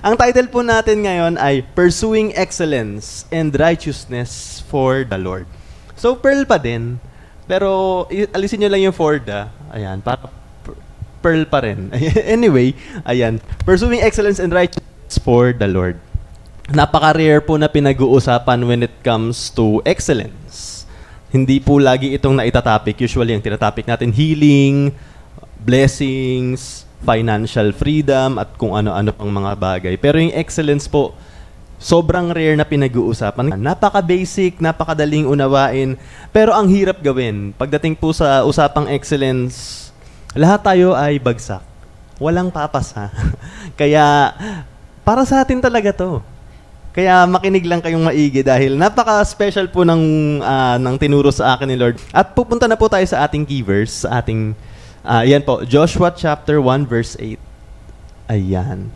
Ang title po natin ngayon ay Pursuing Excellence and Righteousness for the Lord. So, Pearl pa din. Pero, alisin nyo lang yung for the. Ayan, para Pearl pa rin. Anyway, ayan. Pursuing Excellence and Righteousness for the Lord. Napaka-rare po na pinag-uusapan when it comes to excellence. Hindi po lagi itong naitatopic. Usually, ang tinatopic natin, healing, blessings, financial freedom, at kung ano-ano pang mga bagay. Pero yung excellence po, sobrang rare na pinag-uusapan. Napaka-basic, napakadaling unawain, pero ang hirap gawin. Pagdating po sa usapang excellence, lahat tayo ay bagsak. Walang papasa. Kaya, para sa atin talaga to. Kaya makinig lang kayong maigi dahil napaka-special po ng tinuro sa akin ni Lord. At pupunta na po tayo sa ating key verse, sa ating ayan po, Joshua chapter 1 verse 8. Ayan.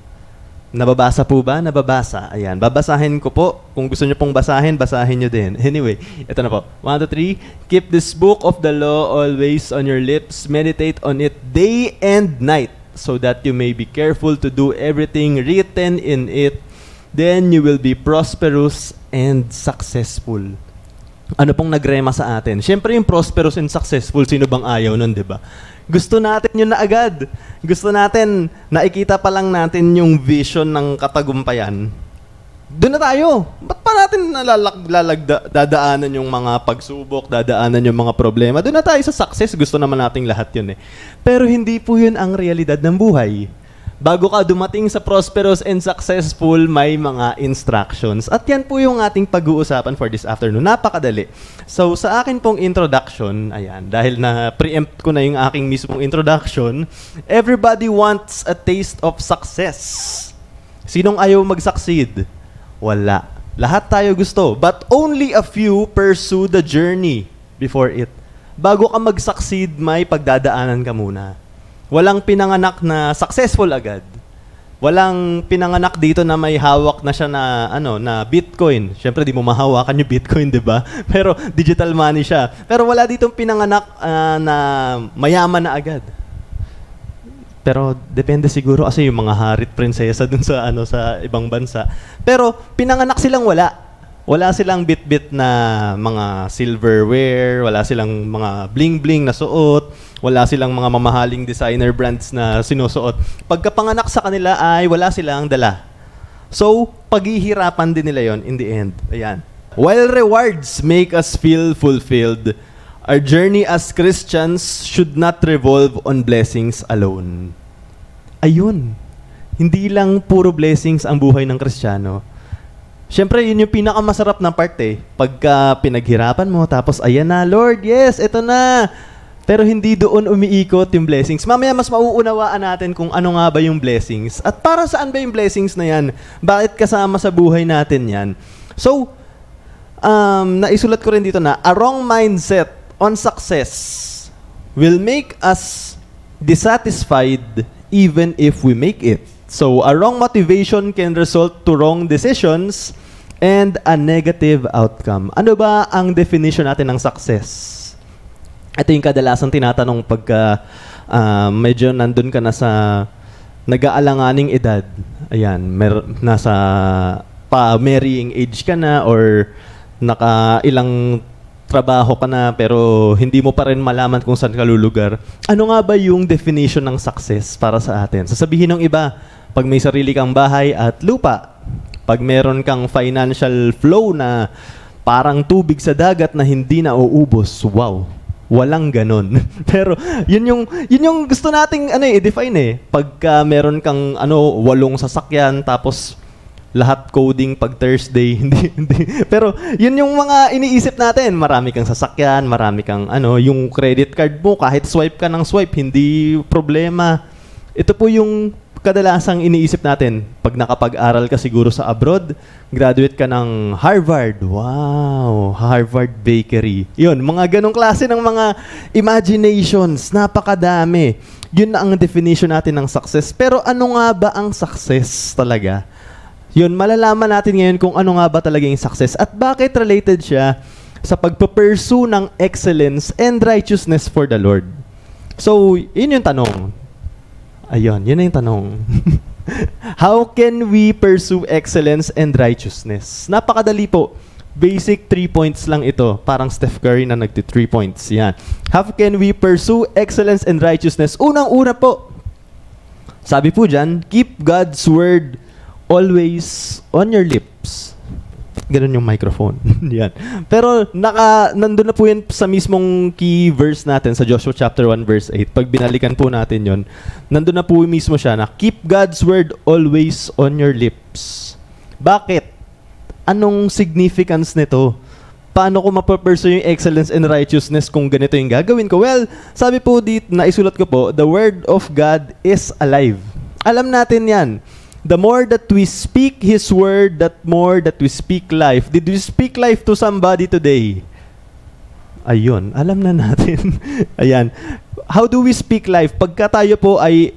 Nababasa po ba? Nababasa. Ayan. Babasahin ko po. Kung gusto nyo pong basahin, basahin nyo din. Anyway, ito na po. 1, 2, 3. Keep this book of the law always on your lips. Meditate on it day and night so that you may be careful to do everything written in it. Then you will be prosperous and successful. Ano pong nagrema sa atin? Siyempre yung prosperous and successful, sino bang ayaw nun, di ba? Gusto natin yun na agad. Gusto natin, nakikita pa lang natin yung vision ng katagumpayan. Doon na tayo. Ba't pa natin dadaanan yung mga pagsubok, dadaanan yung mga problema? Doon na tayo sa success. Gusto naman nating lahat yun eh. Pero hindi po yun ang realidad ng buhay. Bago ka dumating sa prosperous and successful, may mga instructions. At yan po yung ating pag-uusapan for this afternoon. Napakadali. So, sa akin pong introduction, ayan, dahil na-preempt ko na yung aking mismong introduction, everybody wants a taste of success. Sinong ayaw mag-succeed? Wala. Lahat tayo gusto. But only a few pursue the journey before it. Bago ka mag-succeed, may pagdadaanan ka muna. Walang pinanganak na successful agad. Walang pinanganak dito na may hawak na siya na na Bitcoin. Syempre di mo mahawakan yung Bitcoin, 'di ba? Pero digital money siya. Pero wala ditong pinanganak na mayaman na agad. Pero depende siguro kasi yung mga harit prinsesa dun sa sa ibang bansa. Pero pinanganak silang wala. Wala silang bit-bit na mga silverware, wala silang mga bling-bling na suot, wala silang mga mamahaling designer brands na sinusuot. Pagkapanganak sa kanila ay wala silang dala. So, paghihirapan din nila yon in the end. Ayan. While rewards make us feel fulfilled, our journey as Christians should not revolve on blessings alone. Ayun. Hindi lang puro blessings ang buhay ng Kristiyano. Siyempre, yun yung pinakamasarap na part eh. Pagka pinaghirapan mo, tapos ayan na, Lord, yes, eto na. Pero hindi doon umiikot yung blessings. Mamaya mas mauunawaan natin kung ano nga ba yung blessings. At para saan ba yung blessings na yan? Bakit kasama sa buhay natin yan? So, naisulat ko rin dito na, a wrong mindset on success will make us dissatisfied even if we make it. So, a wrong motivation can result to wrong decisions and a negative outcome. Ano ba ang definition natin ng success? Ito yung kadalasan tinatanong pagka medyo nandun ka na sa nag-aalanganing edad. Ayan, nasa pa-marrying age ka na or nakailang trabaho ka na pero hindi mo pa rin malaman kung saan ka lulugar. Ano nga ba yung definition ng success para sa atin? Sasabihin ng iba, pag may sarili kang bahay at lupa, pag meron kang financial flow na parang tubig sa dagat na hindi na uubos, wow, walang ganon. Pero yun yung gusto nating i-define eh. Pagka meron kang walong sasakyan tapos lahat coding pag Thursday, hindi. Pero yun yung mga iniisip natin. Marami kang sasakyan, marami kang yung credit card mo, kahit swipe ka ng swipe, hindi problema. Ito po yung kadalasang iniisip natin. Pag nakapag-aral ka siguro sa abroad, graduate ka ng Harvard. Wow, Harvard Bakery. Yun, mga ganong klase ng mga imaginations. Napakadami. Yun na ang definition natin ng success. Pero ano nga ba ang success talaga? Yun, malalaman natin ngayon kung ano nga ba talaga yung success at bakit related siya sa pagpursue ng excellence and righteousness for the Lord. So, yun yung tanong. Ayun, yun na yung tanong. How can we pursue excellence and righteousness? Napakadali po. Basic 3 points lang ito. Parang Steph Curry na nagti-3 points. Yan. How can we pursue excellence and righteousness? Unang-una po. Sabi po dyan, keep God's word always on your lips. Ganun yung microphone. Yan. Pero nandun na po yan sa mismong key verse natin sa Joshua chapter 1 verse 8. Pag binalikan po natin yon, nandun na po mismo siya na keep God's word always on your lips. Bakit? Anong significance nito? Paano ko mapapursue yung excellence and righteousness kung ganito yung gagawin ko? Well, sabi po dito, naisulat ko po, the word of God is alive. Alam natin yan. The more that we speak His word, that more that we speak life. Did we speak life to somebody today? Ayun, alam na natin. Ayan. How do we speak life? Pagka tayo po ay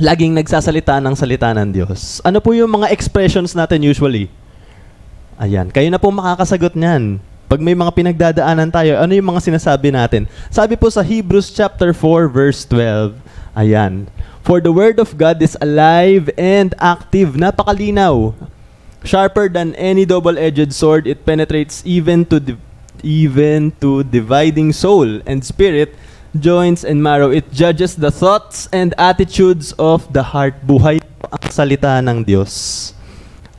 laging nagsasalita ng salita ng Diyos, ano po yung mga expressions natin usually? Ayan. Kayo na po makakasagot niyan. Pag may mga pinagdadaanan tayo, ano yung mga sinasabi natin? Sabi po sa Hebrews chapter 4 verse 12, ayan. For the word of God is alive and active. Napakalinaw. Sharper than any double-edged sword, it penetrates even to dividing soul and spirit, joints and marrow. It judges the thoughts and attitudes of the heart. Buhay po ang salita ng Diyos.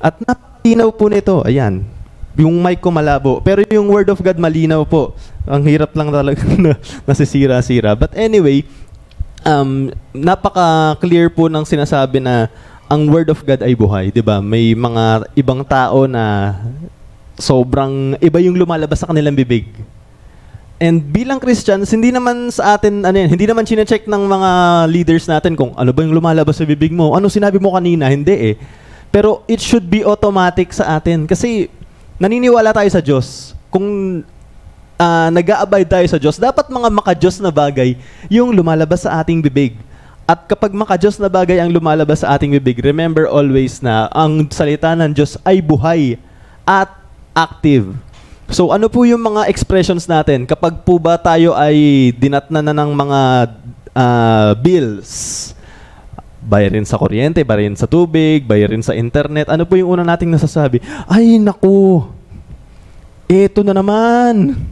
At napakalinaw po nito. Ayan. Yung mic ko malabo. Pero yung word of God malinaw po. Ang hirap lang talaga na nasisira-sira. But anyway, napaka-clear po ng sinasabi na ang Word of God ay buhay, di ba? May mga ibang tao na sobrang iba yung lumalabas sa kanilang bibig. And bilang Christians, hindi naman sa atin, ano yan, hindi naman sinecheck ng mga leaders natin kung ano ba yung lumalabas sa bibig mo, ano sinabi mo kanina, hindi eh. Pero it should be automatic sa atin kasi naniniwala tayo sa Diyos. Kung nag-a-abide tayo sa Diyos, dapat mga maka-Diyos na bagay yung lumalabas sa ating bibig. At kapag maka-Diyos na bagay ang lumalabas sa ating bibig, remember always na ang salita ng Diyos ay buhay at active. So ano po yung mga expressions natin? Kapag po ba tayo ay dinatnan na ng mga bills, bayarin sa kuryente, bayarin sa tubig, bayarin sa internet, ano po yung una nating nasasabi? Ay, naku! Eto na naman!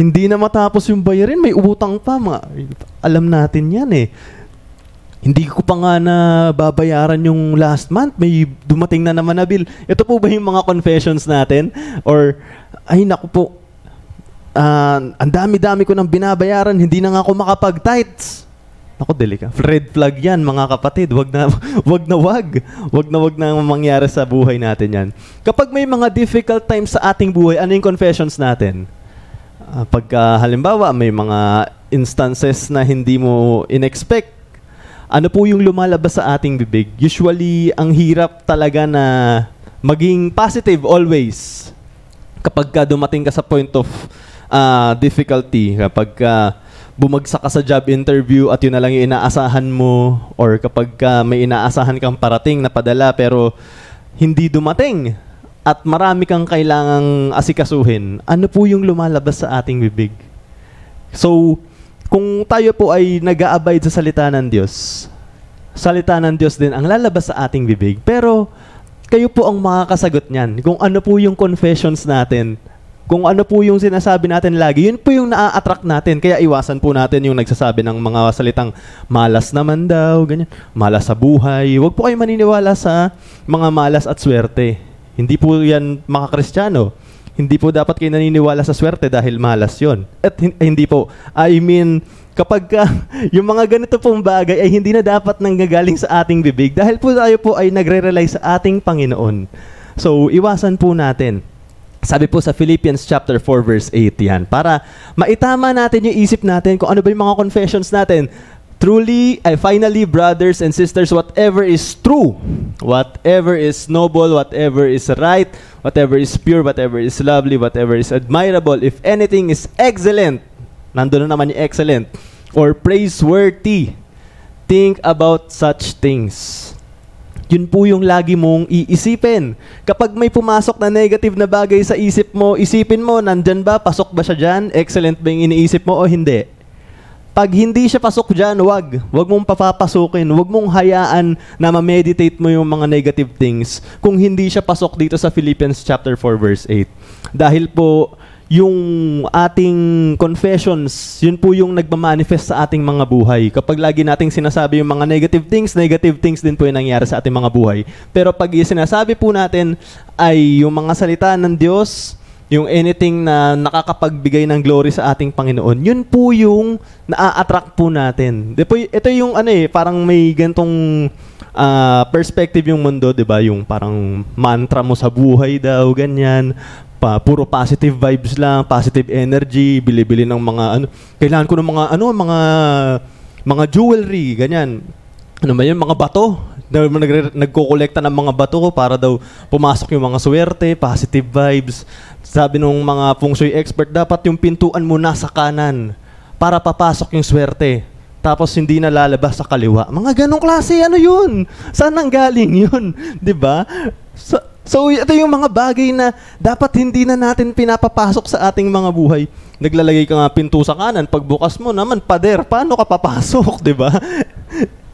Hindi na matapos yung bayarin, may utang pa. Alam natin yan eh. Hindi ko pa nga na babayaran yung last month, may dumating na naman na bill. Ito po ba yung mga confessions natin? Or, ay naku po, ang dami-dami ko nang binabayaran, hindi na nga ako makapag-tights. Naku, delika. Red flag yan, mga kapatid. Wag na mangyari sa buhay natin yan. Kapag may mga difficult times sa ating buhay, ano yung confessions natin? Pagka halimbawa may mga instances na hindi mo in-expect, ano po yung lumalabas sa ating bibig? Usually, ang hirap talaga na maging positive always kapag ka dumating ka sa point of difficulty, kapag bumagsak ka sa job interview at yun na lang yung inaasahan mo, or kapag may inaasahan kang parating na padala pero hindi dumating at marami kang kailangang asikasuhin, ano po yung lumalabas sa ating bibig? So, kung tayo po ay nag-a-abide sa salita ng Diyos din ang lalabas sa ating bibig. Pero, kayo po ang makakasagot niyan. Kung ano po yung confessions natin, kung ano po yung sinasabi natin lagi, yun po yung na-attract natin. Kaya iwasan po natin yung nagsasabi ng mga salitang malas naman daw, ganyan, malas sa buhay. Huwag po kayo maniniwala sa mga malas at swerte. Hindi po yan makakristiyano. Hindi po dapat kayo naniniwala sa swerte dahil malas yon. At hindi po. I mean, kapag yung mga ganito pong bagay ay hindi na dapat nanggagaling sa ating bibig dahil po tayo po ay nagre-rely sa ating Panginoon. So, iwasan po natin. Sabi po sa Philippians chapter 4 verse 8 yan. Para maitama natin yung isip natin kung ano ba yung mga confessions natin. Truly, finally, brothers and sisters, whatever is true, whatever is noble, whatever is right, whatever is pure, whatever is lovely, whatever is admirable, if anything is excellent, nandun na naman yung excellent, or praiseworthy, think about such things. Yun po yung lagi mong iisipin. Kapag may pumasok na negative na bagay sa isip mo, isipin mo, nandyan ba, pasok ba siya dyan, excellent ba yung iniisip mo o hindi? Pag hindi siya pasok dyan, wag mong papapasukin. Wag mong hayaan na ma-meditate mo yung mga negative things kung hindi siya pasok dito sa Philippians chapter 4 verse 8. Dahil po yung ating confessions, yun po yung nagmamanifest sa ating mga buhay. Kapag lagi nating sinasabi yung mga negative things din po yung nangyari sa ating mga buhay. Pero pag sinasabi po natin ay yung mga salita ng Diyos, yung anything na nakakapagbigay ng glory sa ating Panginoon, yun po yung na-attract po natin. Ito yung ano eh, parang may gantong perspective yung mundo, di ba? Yung parang mantra mo sa buhay daw, ganyan. Puro positive vibes lang, positive energy, bili-bili ng mga ano, kailangan ko ng mga ano, mga jewelry, ganyan. Ano ba 'yun, mga bato? Nagkokolekta ng mga bato para daw pumasok yung mga swerte, positive vibes. Sabi nung mga feng shui expert, dapat yung pintuan mo nasa kanan para papasok yung swerte. Tapos hindi na lalabas sa kaliwa. Mga ganong klase, ano 'yun? Saan ang galing 'yun? 'Di ba? So, ito yung mga bagay na dapat hindi na natin pinapapasok sa ating mga buhay. Naglalagay ka nga pinto sa kanan, pagbukas mo naman, pader, paano ka papasok, di ba?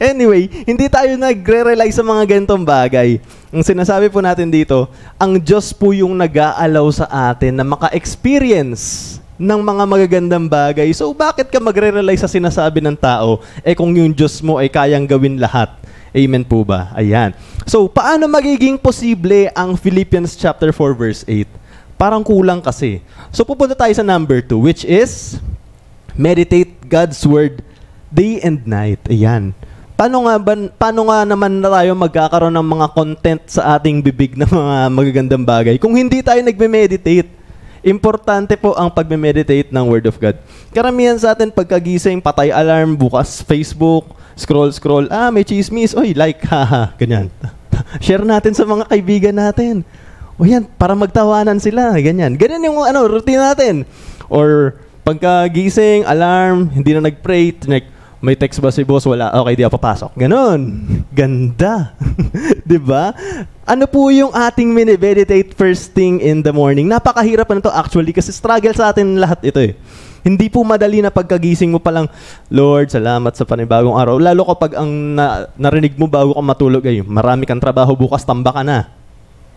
Anyway, hindi tayo nagre-realize sa mga ganitong bagay. Ang sinasabi po natin dito, ang Diyos po yung nag-aalaw sa atin na maka-experience ng mga magagandang bagay. So, bakit ka magre-realize sa sinasabi ng tao? Eh, kung yung Diyos mo ay kayang gawin lahat. Amen po ba? Ayan. So, paano magiging posible ang Philippians chapter 4 verse 8? Parang kulang kasi. So, pupunta tayo sa number 2, which is meditate God's word day and night. Ayan. Paano nga naman na tayo magkakaroon ng mga content sa ating bibig ng mga magagandang bagay kung hindi tayo nagme-meditate? Importante po ang pagme-meditate ng Word of God. Karamihan sa atin pagkagising, patay alarm, bukas Facebook, scroll, may chismis, oy, like, haha, ganyan. Share natin sa mga kaibigan natin. O yan, para magtawanan sila, ganyan. Ganyan yung ano, routine natin. Or pagkagising, alarm, hindi na nag-pray, like, may text ba si boss? Wala, okay, di ako papasok. Ganon. Ganda. Diba? Ano po yung ating mini-meditate first thing in the morning? Napakahirap na to actually kasi struggle sa atin lahat ito eh. Hindi po madali na pagkagising mo palang, Lord, salamat sa panibagong araw. Lalo kapag ang narinig mo bago ka matulog ay, marami kang trabaho bukas, tamba ka na.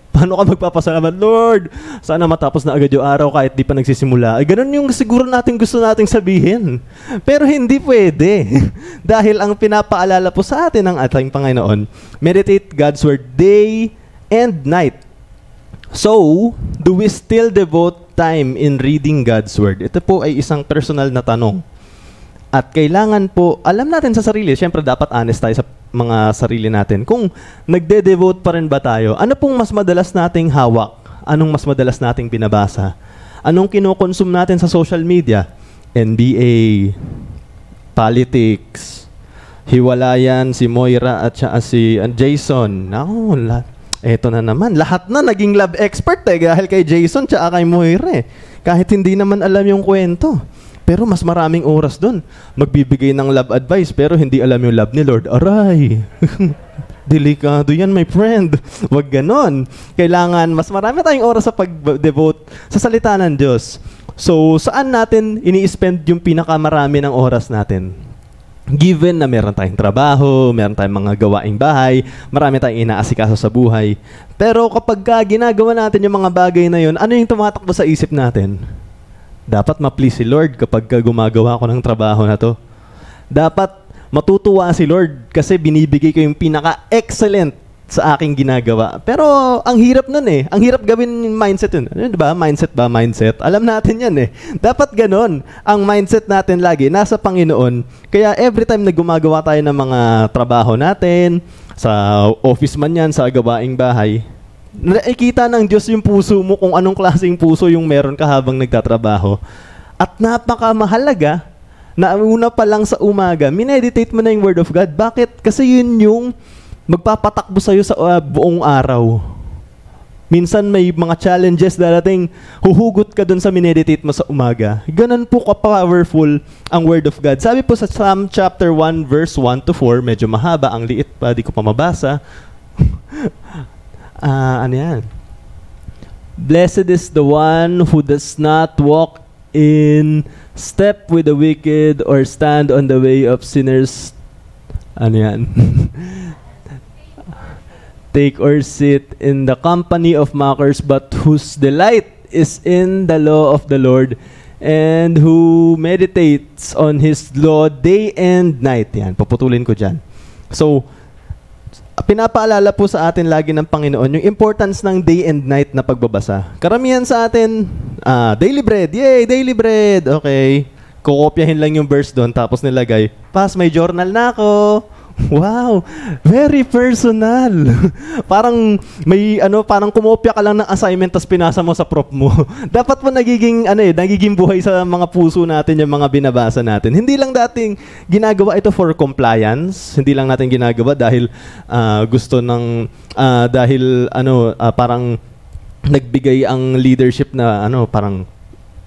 Paano ka magpapasalamat? Lord, sana matapos na agad yung araw kahit di pa nagsisimula. Ay, ganun yung siguro natin gusto nating sabihin. Pero hindi pwede. Dahil ang pinapaalala po sa atin ng ating Panginoon, meditate God's word day and night. So, do we still devote time in reading God's Word? Ito po ay isang personal na tanong. At kailangan po, alam natin sa sarili, syempre dapat honest tayo sa mga sarili natin. Kung nagde-devote pa rin ba tayo, ano pong mas madalas nating hawak? Anong mas madalas nating binabasa? Anong kinokonsume natin sa social media? NBA, politics, hiwalayan, si Moira at siya, si Jason. Naku, lahat. Eto na naman, lahat na naging love expert eh, dahil kay Jason tsaka kay Moira eh. Kahit hindi naman alam yung kwento. Pero mas maraming oras dun. Magbibigay ng love advice pero hindi alam yung love ni Lord. Aray! Delikado yan, my friend. Wag ganon. Kailangan mas marami tayong oras sa pag-devote sa salita ng Diyos. So, saan natin ini-spend yung pinakamarami ng oras natin? Given na meron tayong trabaho, meron tayong mga gawaing bahay, marami tayong inaasikaso sa buhay. Pero kapag ginagawa natin yung mga bagay na yun, ano yung tumatakbo sa isip natin? Dapat ma-please si Lord kapag gumagawa ko ng trabaho na to. Dapat matutuwa si Lord kasi binibigay ko yung pinaka-excellent sa aking ginagawa. Pero ang hirap nun eh. Ang hirap gawin yung mindset yun. Ano, diba? Mindset ba? Mindset. Alam natin yan eh. Dapat ganun. Ang mindset natin lagi nasa Panginoon. Kaya every time na gumagawa tayo ng mga trabaho natin, sa office man yan, sa gawaing bahay, nakikita ng Diyos yung puso mo kung anong klaseng puso yung meron ka habang nagtatrabaho. At napakamahalaga na una pa lang sa umaga, mineditate mo na yung Word of God. Bakit? Kasi yun yung magpapatakbo sa'yo sa buong araw. Minsan may mga challenges darating, huhugot ka dun sa mineditate mo sa umaga. Ganun po ka-powerful ang Word of God. Sabi po sa Psalm chapter 1, verse 1 to 4, medyo mahaba, ang liit pa, di ko pa mabasa. Ano yan? Blessed is the one who does not walk in step with the wicked or stand on the way of sinners. Ano yan? Take or sit in the company of mockers, but whose delight is in the law of the Lord, and who meditates on His law day and night. Yan, paputulin ko dyan. So, pinapaalala po sa atin lagi ng Panginoon yung importance ng day and night na pagbabasa. Karamihan sa atin, daily bread. Yay, daily bread. Okay. Kukopyahin lang yung verse doon, tapos nilagay, Pas, may journal na ako. Wow, very personal. Parang may ano, parang kumopya ka lang ng assignment tapos pinasa mo sa prop mo. Dapat po nagiging ano eh, nagiging buhay sa mga puso natin yung mga binabasa natin. Hindi lang dating ginagawa ito for compliance, hindi lang natin ginagawa dahil gusto ng dahil ano parang nagbigay ang leadership na ano parang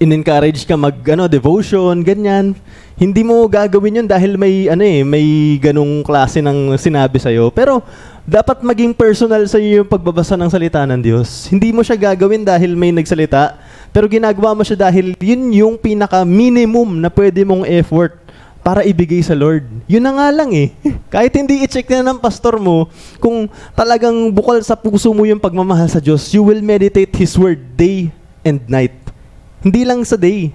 in-encourage ka mag ano, devotion, ganyan. Hindi mo gagawin yun dahil may ano eh, may ganung klase ng sinabi sa iyo. Pero dapat maging personal sa iyo yung pagbabasa ng salita ng Diyos. Hindi mo siya gagawin dahil may nagsalita, pero ginagawa mo siya dahil yun yung pinaka minimum na pwede mong effort para ibigay sa Lord. Yun na nga lang eh. Kahit hindi i-check na ng pastor mo, kung talagang bukal sa puso mo yung pagmamahal sa Diyos, you will meditate His word day and night. Hindi lang sa day.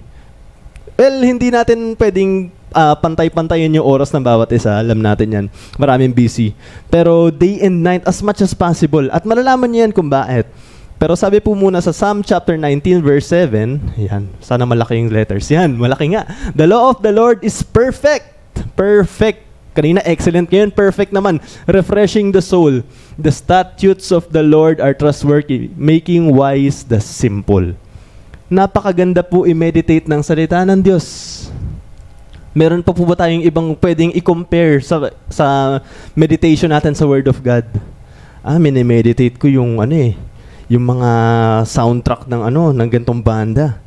Well, hindi natin pwedeng pantay-pantayin yung oras ng bawat isa. Alam natin yan. Maraming busy. Pero day and night as much as possible. At malalaman niyo yan kung bakit. Pero sabi po muna sa Psalm chapter 19 verse 7, yan, sana malaki yung letters. Yan, malaki nga. The law of the Lord is perfect. Perfect. Kanina, excellent. Ngayon, perfect naman. Refreshing the soul. The statutes of the Lord are trustworthy, making wise the simple. Napakaganda po i-meditate ng salita ng Diyos. Meron pa po ba tayong ibang pwedeng i-compare sa meditation natin sa Word of God? Mini-meditate ko yung ano eh, yung mga soundtrack ng ano, ng gantong banda.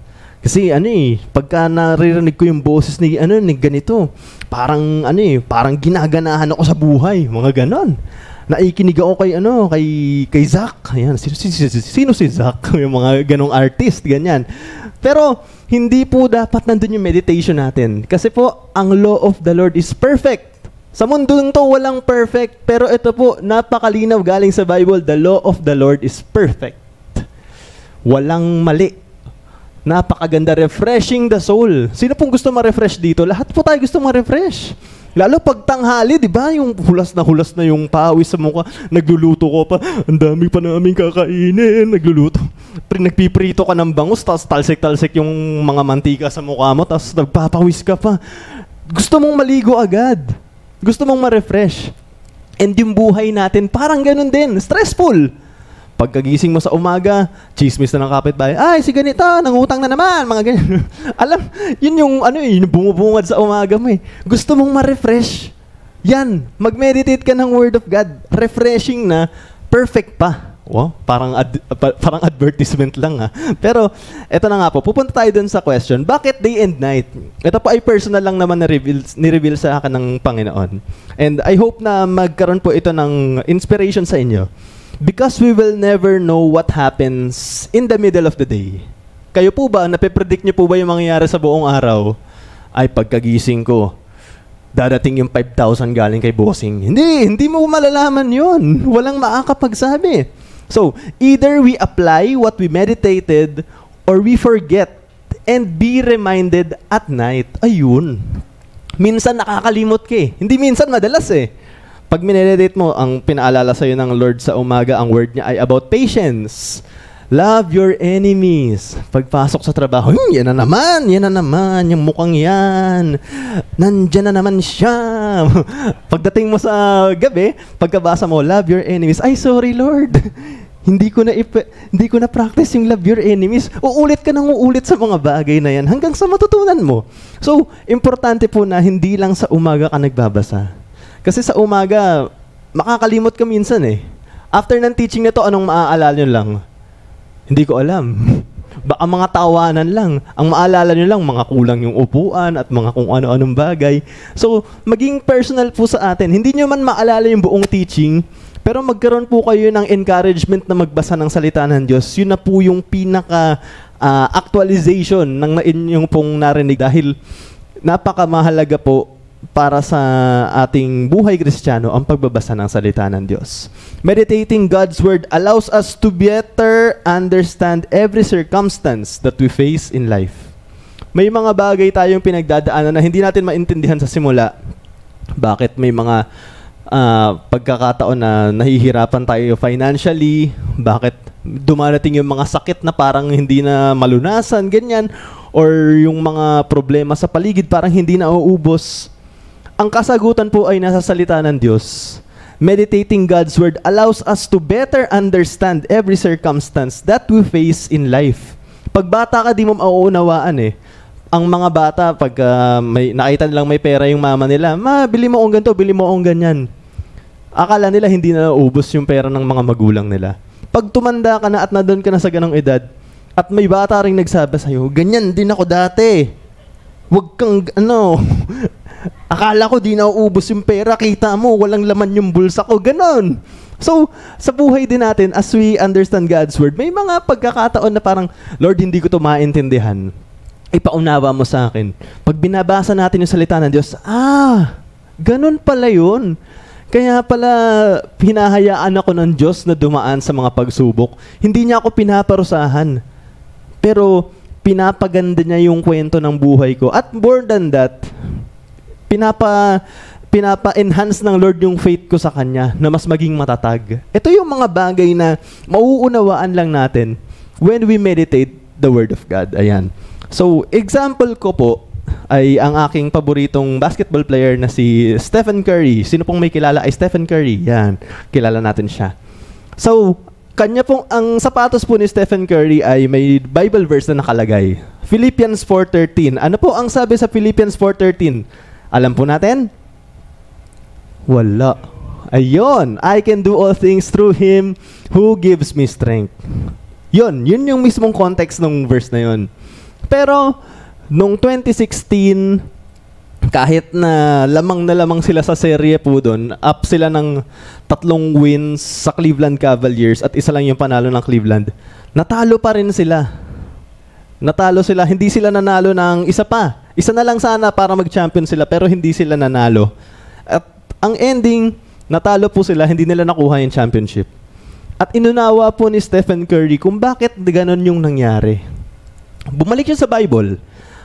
Kasi ano eh, pagka naririnig ko yung boses ni ano, ni ganito, parang ano eh, parang ginaganahan ako sa buhay, mga ganon. Naikinig ako kay ano, kay Zach. Ayan, sino si Zach? Yung mga ganong artist, ganyan. Pero hindi po dapat nandun yung meditation natin. Kasi po, ang law of the Lord is perfect. Sa mundo nito walang perfect, pero ito po napakalinaw galing sa Bible, the law of the Lord is perfect. Walang mali. Napakaganda, refreshing the soul. Sino pong gusto ma-refresh dito? Lahat po tayo gusto ma-refresh. Lalo pag tanghali, di ba? Yung hulas na yung pawis sa mukha. Nagluluto ko pa. Ang dami pa namin kakainin. Nagluluto. Nagpiprito ka ng bangus, tapos talsik-talsik yung mga mantika sa mukha mo, tapos nagpapawis ka pa. Gusto mong maligo agad. Gusto mong ma-refresh. And yung buhay natin, parang ganun din. Stressful. Pagkagising mo sa umaga, chismis na ng kapitbahay. Ay, si ganito, nangutang na naman, mga ganyan. Alam, yun yung ano, yun, bumubungad sa umaga mo eh. Gusto mong ma-refresh. Yan, mag-meditate ka ng Word of God. Refreshing na, perfect pa. Wow, parang advertisement lang ha. Pero, eto na nga po, pupunta tayo dun sa question, bakit day and night? Ito po ay personal lang naman ni-reveal sa akin ng Panginoon. And I hope na magkaroon po ito ng inspiration sa inyo. Because we will never know what happens in the middle of the day. Kayo po ba, napipredict nyo po ba yung mangyayari sa buong araw? Ay, pagkagising ko, dadating yung 5,000 galing kay bossing. Hindi mo malalaman yun. Walang makakapagsabi. So, either we apply what we meditated or we forget and be reminded at night. Ayun. Minsan nakakalimot ka eh. Hindi minsan, madalas eh. Pag mineditate mo, ang pinaalala sa'yo ng Lord sa umaga, ang word niya ay about patience. Love your enemies. Pagpasok sa trabaho, yan na naman, yung mukhang yan. Nandyan na naman siya. Pagdating mo sa gabi, pagkabasa mo, love your enemies. Ay, sorry Lord. Hindi ko na practice yung love your enemies. Uulit ka nang uulit sa mga bagay na yan hanggang sa matutunan mo. So, importante po na hindi lang sa umaga ka nagbabasa. Kasi sa umaga, makakalimot ka minsan eh. After ng teaching na to, anong maaalala nyo lang? Hindi ko alam. Baka mga tawanan lang. Ang maaalala nyo lang, mga kulang yung upuan at mga kung ano-anong bagay. So, maging personal po sa atin. Hindi nyo man maalala yung buong teaching, pero magkaroon po kayo ng encouragement na magbasa ng salita ng Diyos. Yun na po yung pinaka actualization ng inyong pong narinig dahil napakamahalaga po para sa ating buhay Kristiyano ang pagbabasa ng salita ng Diyos. Meditating God's Word allows us to better understand every circumstance that we face in life. May mga bagay tayong pinagdadaanan na hindi natin maintindihan sa simula. Bakit may mga pagkakataon na nahihirapan tayo financially? Bakit dumarating yung mga sakit na parang hindi na malunasan, ganyan? Or yung mga problema sa paligid parang hindi na uubos? Ang kasagutan po ay nasa salita ng Diyos. Meditating God's Word allows us to better understand every circumstance that we face in life. Pag bata ka, di mo mauunawaan eh. Ang mga bata, pag nakita nilang may pera yung mama nila, ma, bili mo ang ganito, bili mo ang ganyan. Akala nila hindi na naubos yung pera ng mga magulang nila. Pag tumanda ka na at nandun ka na sa ganong edad, at may bata rin nagsabi sa'yo, ganyan din ako dati. Huwag kang, ano, akala ko di na naubos yung pera, kita mo, walang laman yung bulsa ko, ganon. So, sa buhay din natin, as we understand God's Word, may mga pagkakataon na parang, Lord, hindi ko ito maintindihan. Ipaunawa mo sa akin. Pag binabasa natin yung salita ng Diyos, ah, ganun pala yun. Kaya pala hinahayaan ako ng Diyos na dumaan sa mga pagsubok. Hindi niya ako pinaparusahan. Pero pinapaganda niya yung kwento ng buhay ko. At more than that, pinapa-enhance ng Lord yung faith ko sa Kanya na mas maging matatag. Ito yung mga bagay na mauunawaan lang natin when we meditate the Word of God. Ayan. So, example ko po ay ang aking paboritong basketball player na si Stephen Curry. Sino pong may kilala ay Stephen Curry. Yan, kilala natin siya. So, kanya pong, ang sapatos po ni Stephen Curry ay may Bible verse na nakalagay. Philippians 4:13. Ano po ang sabi sa Philippians 4:13? Alam po natin? Wala. Ayun, I can do all things through Him who gives me strength. Yun yung mismong context ng verse na yun. Pero, noong 2016, kahit na lamang sila sa serye po doon, up sila ng 3 wins sa Cleveland Cavaliers at isa lang yung panalo ng Cleveland, natalo pa rin sila. Natalo sila, hindi sila nanalo ng isa pa. Isa na lang sana para mag-champion sila, pero hindi sila nanalo. At ang ending, natalo po sila, hindi nila nakuha yung championship. At inunawa po ni Stephen Curry kung bakit ganun yung nangyari. Bumalik siya sa Bible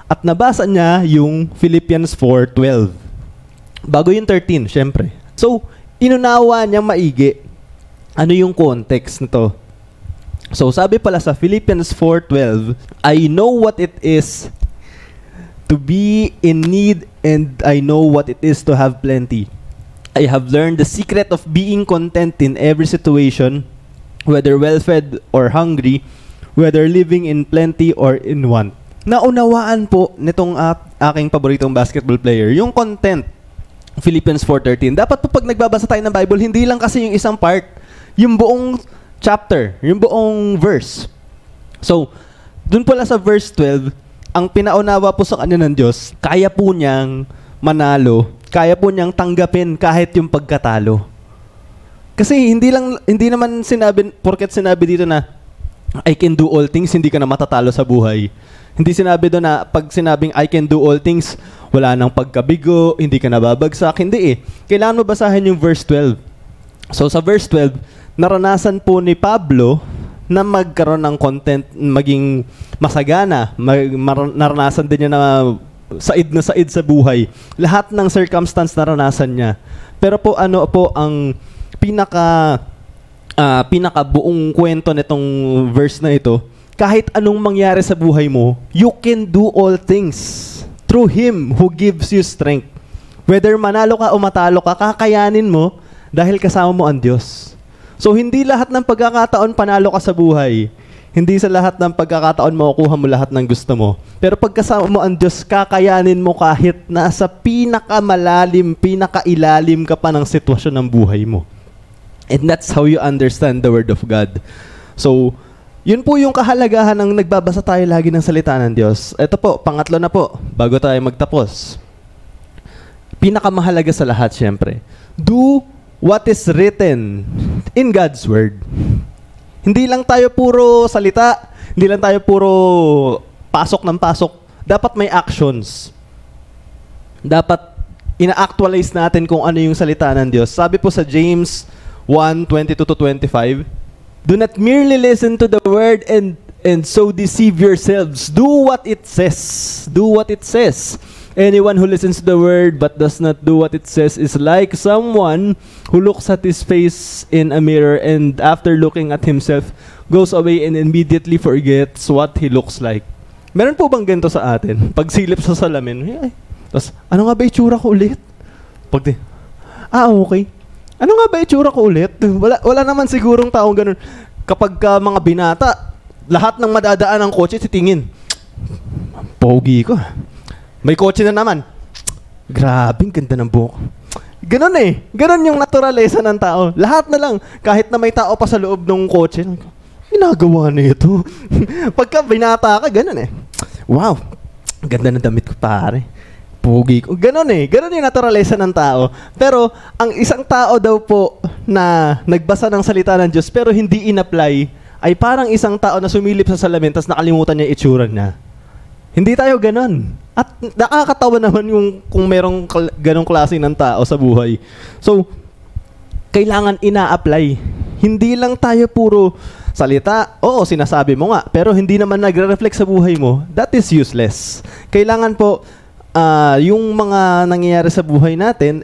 at nabasa niya yung Philippians 4:12. Bago yung 13, syempre. So, inunawa niya maigi ano yung context nito. So, sabi pala sa Philippians 4:12, I know what it is to be in need and I know what it is to have plenty. I have learned the secret of being content in every situation, whether well-fed or hungry, whether living in plenty or in want. Naunawaan po nitong aking paboritong basketball player, yung content, Philippians 4:13. Dapat po pag nagbabasa tayo ng Bible, hindi lang kasi yung isang part, yung buong chapter, yung buong verse. So, dun pala sa verse 12, ang pinaunawa po sa kanya ng Diyos, kaya po niyang manalo, kaya po niyang tanggapin kahit yung pagkatalo. Kasi hindi naman sinabi, porket sinabi dito na, I can do all things, hindi ka na matatalo sa buhay. Hindi sinabi doon na pag sinabing I can do all things, wala nang pagkabigo, hindi ka nababagsak, hindi eh. Kailangan mo basahin yung verse 12. So sa verse 12, naranasan po ni Pablo na magkaroon ng content, maging masagana, naranasan din niya na said sa buhay. Lahat ng circumstance naranasan niya. Pero po ano po ang pinakabuong kwento nitong verse na ito, kahit anong mangyari sa buhay mo, you can do all things through Him who gives you strength. Whether manalo ka o matalo ka, kakayanin mo dahil kasama mo ang Diyos. So, hindi lahat ng pagkakataon panalo ka sa buhay. Hindi sa lahat ng pagkakataon makukuha mo lahat ng gusto mo. Pero pagkasama mo ang Diyos, kakayanin mo kahit nasa pinakamalalim, pinakailalim ka pa ng sitwasyon ng buhay mo. And that's how you understand the Word of God. So, yun po yung kahalagahan ng nagbabasa tayo lagi ng salita ng Diyos. Ito po, pangatlo na po, bago tayo magtapos. Pinakamahalaga sa lahat, syempre. Do what is written in God's Word. Hindi lang tayo puro salita, Hindi lang tayo puro pasok ng pasok. Dapat may actions. Dapat ina-actualize natin kung ano yung salita ng Diyos. Sabi po sa James 1:22-25, do not merely listen to the word and so deceive yourselves. Do what it says. Do what it says. Anyone who listens to the word but does not do what it says is like someone who looks at his face in a mirror and after looking at himself goes away and immediately forgets what he looks like. Meron po bang ganito sa atin? Pagsilip sa salamin, ay, tapos, ano nga ba itsura ko ulit? Pag, okay. Ano nga ba itsura ko ulit? Wala naman sigurong taong ganun. Kapag mga binata, lahat ng madadaan ng kotse, titingin. Pogi ko. May kotse na naman. Grabing ganda ng buhok. Ganon eh. Ganon yung naturalesa ng tao. Lahat na lang. Kahit na may tao pa sa loob ng kotse, ginagawa na ito. Pagka binata ka, ganon eh. Wow. Ganda ng damit ko, pare. Pogi ko. Ganon eh. Ganon yung naturalesa ng tao. Pero, ang isang tao daw po na nagbasa ng salita ng Diyos pero hindi in-apply, ay parang isang tao na sumilip sa salamin tapos nakalimutan niya itsura niya. Hindi tayo ganon. At nakakatawa naman yung kung merong ganong klase ng tao sa buhay. So, kailangan ina-apply. Hindi lang tayo puro salita. Oo, sinasabi mo nga. Pero hindi naman nagre-reflect sa buhay mo. That is useless. Kailangan po yung mga nangyayari sa buhay natin,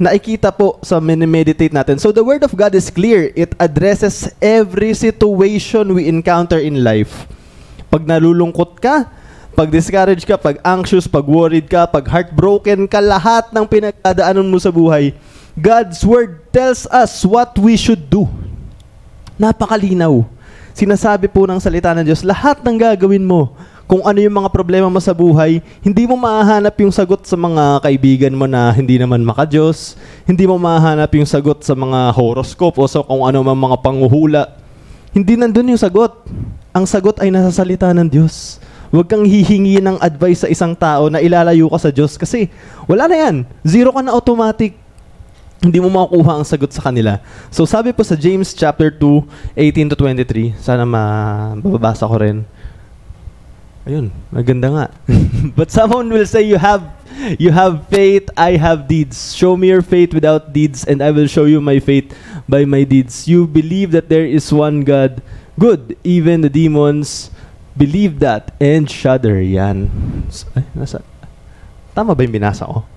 naikita po sa mini-meditate natin. So, the Word of God is clear. It addresses every situation we encounter in life. Pag nalulungkot ka, pag discouraged ka, pag anxious, pag worried ka, pag heartbroken ka, lahat ng pinagdadaanan mo sa buhay, God's Word tells us what we should do. Napakalinaw. Sinasabi po ng salita ng Diyos, lahat ng gagawin mo, kung ano yung mga problema mo sa buhay, hindi mo mahahanap yung sagot sa mga kaibigan mo na hindi naman maka-Diyos, hindi mo mahahanap yung sagot sa mga horoscope o sa kung ano man mga panguhula. Hindi nandun yung sagot. Ang sagot ay nasa salita ng Diyos. Huwag kang hihingi ng advice sa isang tao na ilalayo ka sa Diyos kasi wala na yan. Zero ka na automatic. Hindi mo makukuha ang sagot sa kanila. So sabi po sa James chapter 2, 18-23, sana mababasa ko rin. Ayun, maganda nga. But someone will say, you have faith, I have deeds. Show me your faith without deeds and I will show you my faith by my deeds. You believe that there is one God. Good, even the demons believe that and shudder. Yan. Ay, tama ba yung binasa ko?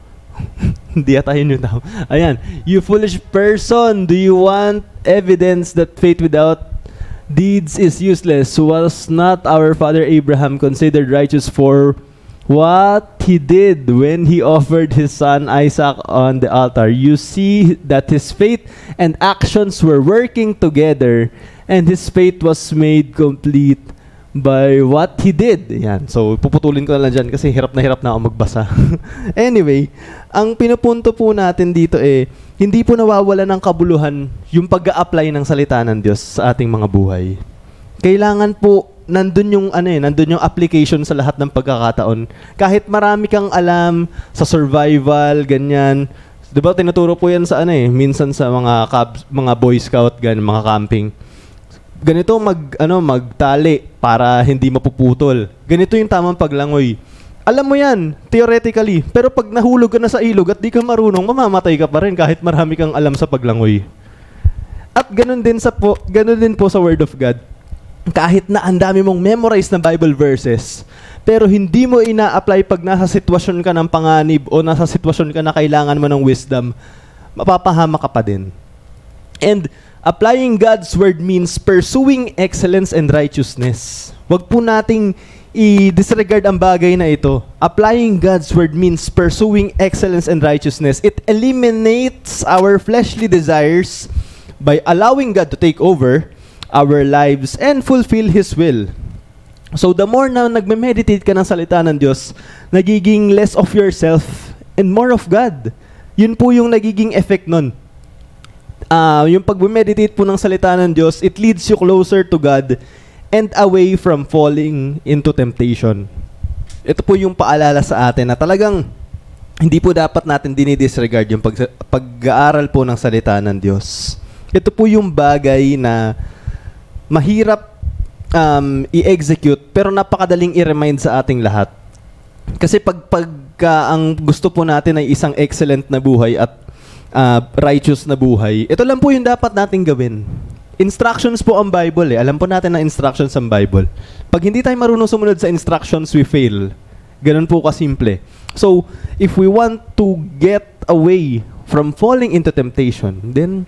Hindi yata yun yung tama. Ayan. You foolish person, do you want evidence that faith without deeds is useless? Was not our father Abraham considered righteous for what he did when he offered his son Isaac on the altar? You see that his faith and actions were working together and his faith was made complete by what he did. Yan. So, puputulin ko na lang dyan kasi hirap na ako magbasa. Anyway, ang pinupunto po natin dito hindi po nawawala ng kabuluhan yung pag-a-apply ng salita ng Diyos sa ating mga buhay. Kailangan po, nandun yung application sa lahat ng pagkakataon. Kahit marami kang alam sa survival, ganyan. Diba, tinuturo po yan sa minsan sa mga Boy Scout, ganyan, mga camping. Ganito magtali para hindi mapuputol. Ganito yung tamang paglangoy. Alam mo yan, theoretically. Pero pag nahulog ka na sa ilog at di ka marunong, mamamatay ka pa rin kahit marami kang alam sa paglangoy. At ganun din po sa Word of God. Kahit na ang dami mong memorize na Bible verses, pero hindi mo ina-apply pag nasa sitwasyon ka ng panganib o nasa sitwasyon ka na kailangan mo ng wisdom, mapapahama ka pa din. And applying God's Word means pursuing excellence and righteousness. Huwag po nating i-disregard ang bagay na ito. Applying God's Word means pursuing excellence and righteousness. It eliminates our fleshly desires by allowing God to take over our lives and fulfill His will. So the more na nagme-meditate ka ng salita ng Diyos, nagiging less of yourself and more of God. Yun po yung nagiging effect nun. Yung pag-meditate po ng salita ng Diyos, it leads you closer to God and away from falling into temptation. Ito po yung paalala sa atin na talagang hindi po dapat natin dinidisregard yung pag-aaral po ng salita ng Diyos. Ito po yung bagay na mahirap i-execute, pero napakadaling i-remind sa ating lahat. Kasi pagka ang gusto po natin ay isang excellent na buhay at righteous na buhay, ito lang po yung dapat nating gawin. Instructions po ang Bible eh. Alam po natin ang instructions ang Bible. Pag hindi tayo marunong sumunod sa instructions, we fail. Ganun po kasimple. So, if we want to get away from falling into temptation, then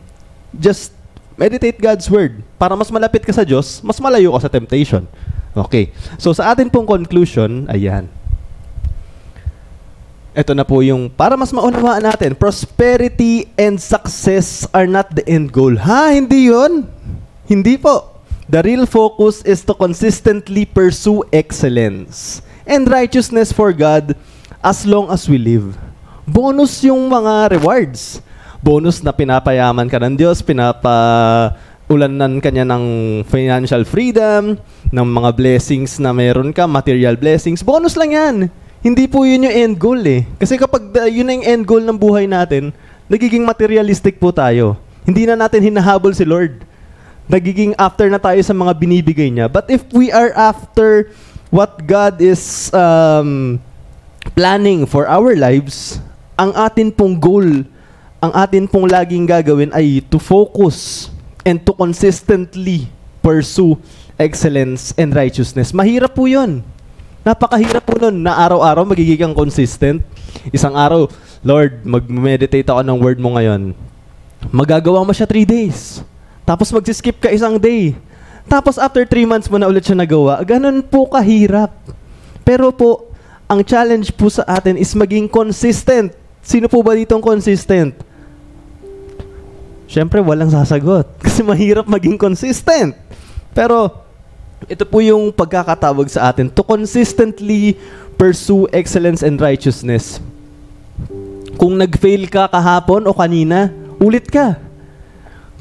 just meditate God's Word. Para mas malapit ka sa Diyos, mas malayo ka sa temptation. Okay. So, sa atin pong conclusion, ayan. Ito na po yung, para mas maunawaan natin, prosperity and success are not the end goal. Ha? Hindi yun? Hindi po. The real focus is to consistently pursue excellence and righteousness for God as long as we live. Bonus yung mga rewards. Bonus na pinapayaman ka ng Diyos, pinapaulanan ka niya ng financial freedom, ng mga blessings na meron ka, material blessings. Bonus lang yan. Hindi po yun yung end goal eh. Kasi kapag yun na yung end goal ng buhay natin, nagiging materialistic po tayo. Hindi na natin hinahabol si Lord. Nagiging after na tayo sa mga binibigay niya. But if we are after what God is planning for our lives, ang atin pong goal, ang atin pong laging gagawin ay to focus and to consistently pursue excellence and righteousness. Mahirap po yun. Napakahirap po nun na araw-araw magiging consistent. Isang araw, Lord, mag-meditate ako ng word mo ngayon. Magagawa mo siya 3 days. Tapos mag-skip ka isang day. Tapos after 3 months mo na ulit siya nagawa. Ganun po kahirap. Pero po, ang challenge po sa atin is maging consistent. Sino po ba ditong consistent? Siyempre, walang sasagot. Kasi mahirap maging consistent. Pero, ito po yung pagkakatawag sa atin to consistently pursue excellence and righteousness. Kung nag-fail ka kahapon o kanina, ulit ka.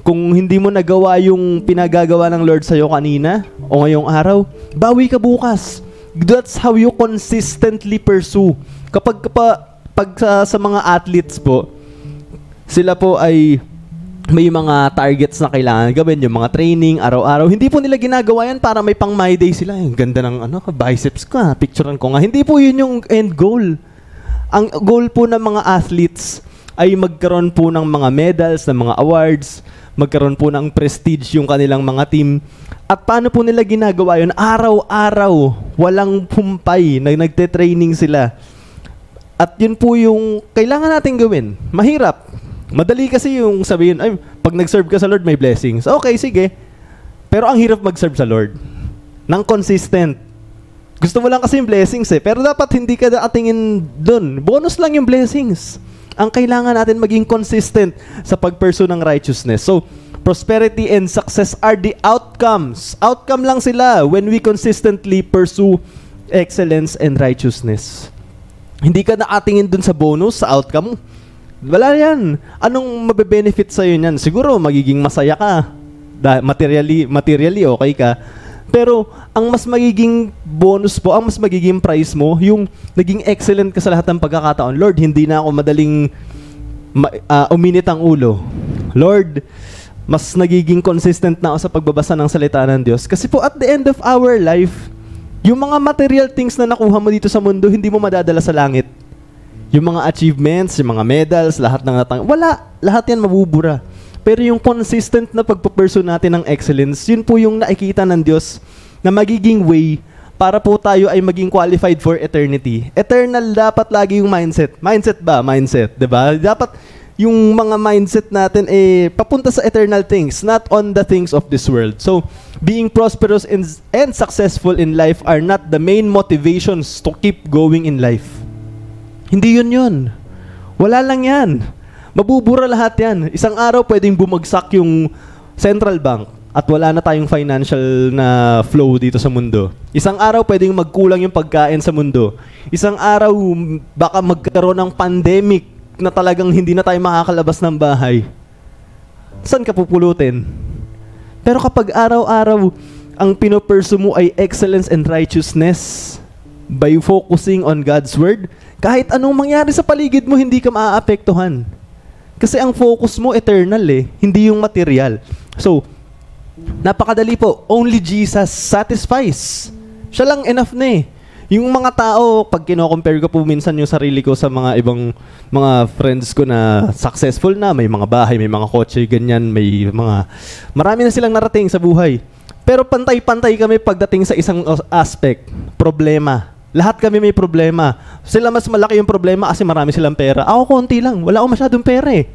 Kung hindi mo nagawa yung pinagagawa ng Lord sa'yo kanina o ngayong araw, bawi ka bukas. That's how you consistently pursue. Kapag sa mga athletes po, sila po ay may mga targets na kailangan gawin, yung mga training, araw-araw. Hindi po nila ginagawa yan para may pang my day sila. Ang ganda ng ano, biceps ko, picturean ko nga. Hindi po yun yung end goal. Ang goal po ng mga athletes ay magkaroon po ng mga medals, ng mga awards, magkaroon po ng prestige yung kanilang mga team. At paano po nila ginagawa yun? Araw-araw, walang humpay, nagte-training sila. At yun po yung kailangan natin gawin. Mahirap. Madali kasi yung sabihin, ay, pag nag-serve ka sa Lord, may blessings. Okay, sige. Pero ang hirap mag-serve sa Lord. Nang consistent. Gusto mo lang kasi yung blessings eh. Pero dapat hindi ka atingin dun. Bonus lang yung blessings. Ang kailangan natin maging consistent sa pag-pursue ng righteousness. So, prosperity and success are the outcomes. Outcome lang sila when we consistently pursue excellence and righteousness. Hindi ka nakatingin dun sa bonus, sa outcome. Wala yan. Anong mabe-benefit sa'yo niyan? Siguro, magiging masaya ka. Materially, okay ka. Pero, ang mas magiging bonus po, ang mas magiging prize mo, yung naging excellent ka sa lahat ng pagkakataon. Lord, hindi na ako madaling uminit ang ulo. Lord, mas nagiging consistent na ako sa pagbabasa ng salita ng Diyos. Kasi po, at the end of our life, yung mga material things na nakuha mo dito sa mundo, hindi mo madadala sa langit. Yung mga achievements, yung mga medals, lahat ng wala. Lahat yan mabubura. Pero yung consistent na pagpapursue natin ng excellence, yun po yung nakikita ng Diyos na magiging way para po tayo ay maging qualified for eternity. Eternal dapat lagi yung mindset. Mindset ba? Mindset. Diba? Dapat yung mga mindset natin eh papunta sa eternal things, not on the things of this world. So, being prosperous and successful in life are not the main motivations to keep going in life. Hindi yun yun. Wala lang yan. Mabubura lahat yan. Isang araw pwedeng bumagsak yung central bank at wala na tayong financial na flow dito sa mundo. Isang araw pwedeng magkulang yung pagkain sa mundo. Isang araw baka magkaroon ng pandemic na talagang hindi na tayo makakalabas ng bahay. Saan ka pupulutin? Pero kapag araw-araw ang pinopursue mo ay excellence and righteousness, by focusing on God's Word, kahit anong mangyari sa paligid mo, hindi ka maaapektuhan. Kasi ang focus mo, eternal eh, hindi yung material. So, Napakadali po. Only Jesus satisfies. Siya lang enough na eh. Yung mga tao, pag kino-compare ko po minsan yung sarili ko sa mga ibang mga friends ko na successful na, may mga bahay, may mga kotse, ganyan, may mga... Marami na silang narating sa buhay. Pero pantay-pantay kami pagdating sa isang aspect, problema. Lahat kami may problema. Sila mas malaki yung problema kasi marami silang pera. Ako konti lang, wala akong masyadong pera eh.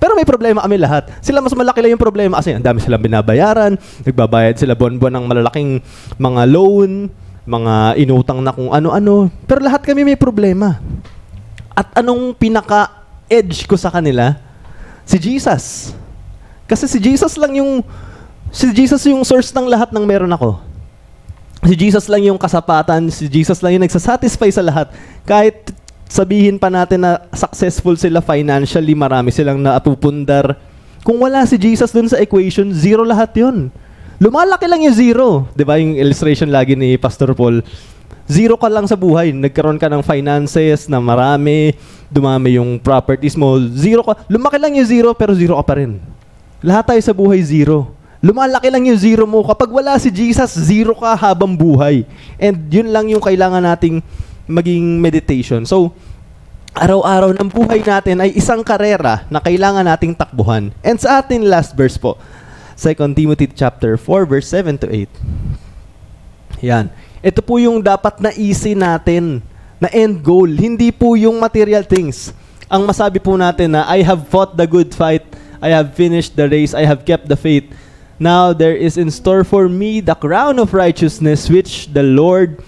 Pero may problema kami lahat. Sila mas malaki lang yung problema kasi ang dami silang binabayaran, nagbabayad sila buwan-buwan ng malalaking mga loan, mga inutang na kung ano-ano. Pero lahat kami may problema. At anong pinaka-edge ko sa kanila? Si Jesus. Kasi si Jesus yung source ng lahat ng meron ako. Si Jesus lang yung kasapatan, si Jesus lang yung nagsasatisfy sa lahat. Kahit sabihin pa natin na successful sila financially, marami silang naapupundar. Kung wala si Jesus dun sa equation, zero lahat yun. Lumalaki lang yung zero. Diba yung illustration lagi ni Pastor Paul? Zero ka lang sa buhay. Nagkaroon ka ng finances na marami, dumami yung properties mo. Zero ka. Lumaki lang yung zero, pero zero ka pa rin. Lahat tayo sa buhay, zero. Lumalaki lang yung zero mo. Kapag wala si Jesus, zero ka habang buhay. And yun lang yung kailangan nating maging meditation. So, araw-araw ng buhay natin ay isang karera na kailangan nating takbuhan. And sa ating last verse po, 2 Timothy chapter 4, verse 7 to 8. Yan. Ito po yung dapat naisin natin na end goal. Hindi po yung material things. Ang masabi po natin na, I have fought the good fight. I have finished the race. I have kept the faith. Now there is in store for me the crown of righteousness which the Lord,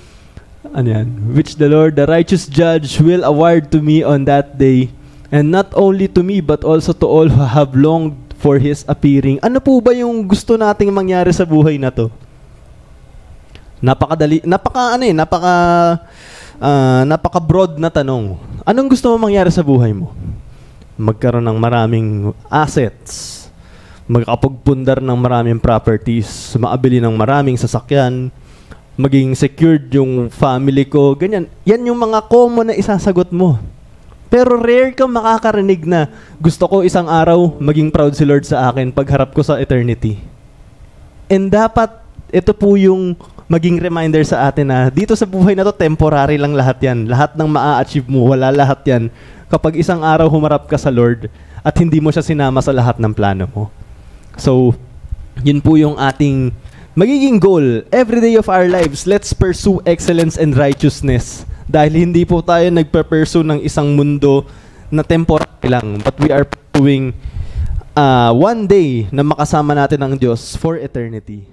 the righteous judge, will award to me on that day. And not only to me, but also to all who have longed for His appearing. Ano po ba yung gusto nating mangyari sa buhay na to? Napaka-broad na tanong. Anong gusto mo mangyari sa buhay mo? Magkaroon ng maraming assets. Magkakapagpundar ng maraming properties, maabili ng maraming sasakyan, maging secured yung family ko, ganyan. Yan yung mga common na isasagot mo. Pero rare kang makakarinig na, gusto ko isang araw maging proud si Lord sa akin pagharap ko sa eternity. And dapat, ito po yung maging reminder sa atin na dito sa buhay na to, temporary lang lahat yan. Lahat ng maa-achieve mo, wala lahat yan. Kapag isang araw humarap ka sa Lord at hindi mo siya sinama sa lahat ng plano mo. So, yun po yung ating magiging goal every day of our lives. Let's pursue excellence and righteousness. Dahil hindi po tayo nagpa-pursue ng isang mundo na temporary lang. But we are pursuing one day na makasama natin ang Diyos for eternity.